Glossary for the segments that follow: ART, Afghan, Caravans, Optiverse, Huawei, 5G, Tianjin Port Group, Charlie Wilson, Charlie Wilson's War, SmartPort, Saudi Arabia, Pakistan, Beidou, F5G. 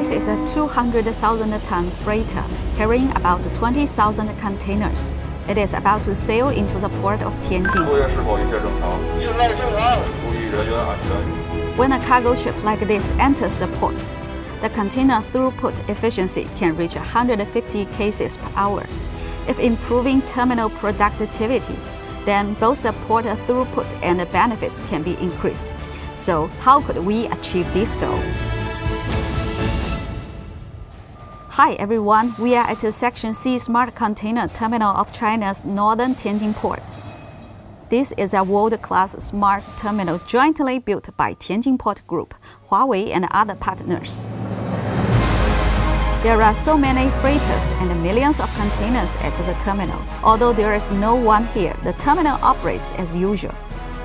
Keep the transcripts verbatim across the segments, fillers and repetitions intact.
This is a two hundred thousand ton freighter carrying about twenty thousand containers. It is about to sail into the port of Tianjin. When a cargo ship like this enters the port, the container throughput efficiency can reach one hundred fifty cases per hour. If improving terminal productivity, then both the port throughput and the benefits can be increased. So how could we achieve this goal? Hi everyone, we are at Section C Smart Container Terminal of China's northern Tianjin port. This is a world-class smart terminal jointly built by Tianjin Port Group, Huawei and other partners. There are so many freighters and millions of containers at the terminal. Although there is no one here, the terminal operates as usual.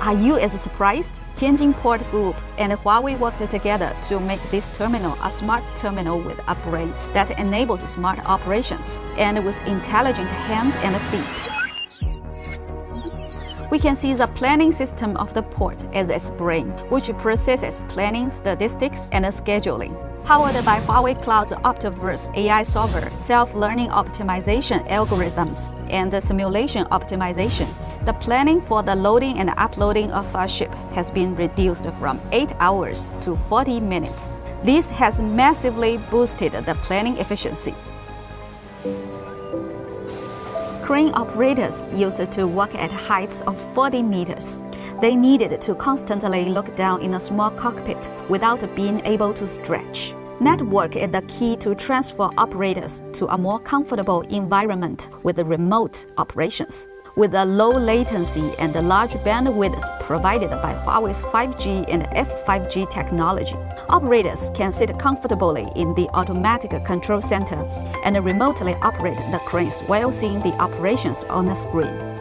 Are you as surprised? Tianjin Port Group and Huawei worked together to make this terminal a smart terminal with a brain that enables smart operations and with intelligent hands and feet. We can see the planning system of the port as its brain, which processes planning, statistics, and scheduling. Powered by Huawei Cloud's Optiverse A I solver, self-learning optimization algorithms, and simulation optimization, the planning for the loading and uploading of a ship has been reduced from eight hours to forty minutes. This has massively boosted the planning efficiency. Crane operators used to work at heights of forty meters. They needed to constantly look down in a small cockpit without being able to stretch. Network is the key to transfer operators to a more comfortable environment with remote operations. With the low latency and the large bandwidth provided by Huawei's five G and F five G technology, operators can sit comfortably in the automatic control center and remotely operate the cranes while seeing the operations on the screen.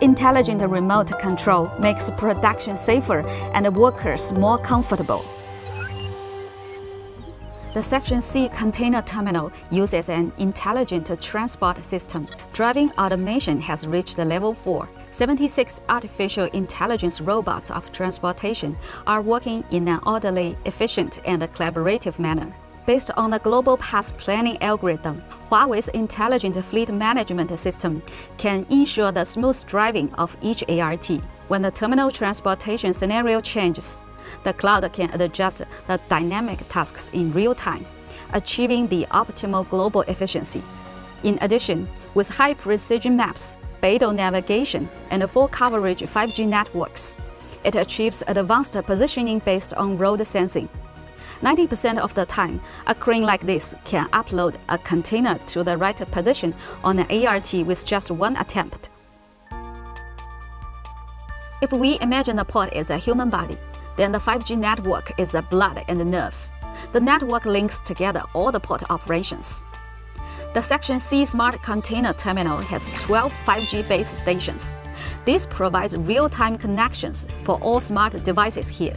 Intelligent remote control makes production safer and workers more comfortable. The Section C container terminal uses an intelligent transport system. Driving automation has reached level four. seventy-six artificial intelligence robots of transportation are working in an orderly, efficient, and collaborative manner. Based on the global path planning algorithm, Huawei's intelligent fleet management system can ensure the smooth driving of each A R T. When the terminal transportation scenario changes, the cloud can adjust the dynamic tasks in real time, achieving the optimal global efficiency. In addition, with high-precision maps, Beidou navigation, and full-coverage five G networks, it achieves advanced positioning based on road sensing. ninety percent of the time, a crane like this can upload a container to the right position on an A R T with just one attempt. If we imagine the port as a human body, then the five G network is the blood and the nerves. The network links together all the port operations. The Section C Smart Container Terminal has twelve five G base stations. This provides real-time connections for all smart devices here.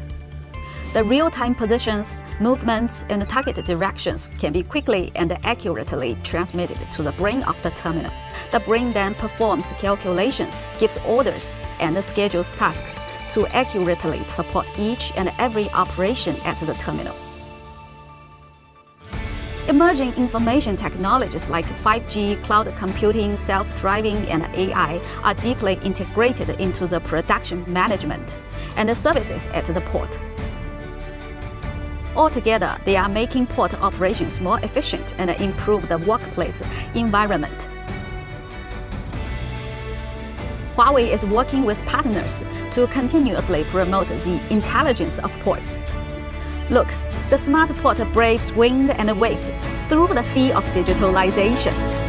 The real-time positions, movements, and target directions can be quickly and accurately transmitted to the brain of the terminal. The brain then performs calculations, gives orders, and schedules tasks to accurately support each and every operation at the terminal. Emerging information technologies like five G, cloud computing, self-driving, and A I are deeply integrated into the production management and the services at the port. Altogether, they are making port operations more efficient and improve the workplace environment. Huawei is working with partners to continuously promote the intelligence of ports. Look, the smart port braves wind and waves through the sea of digitalization.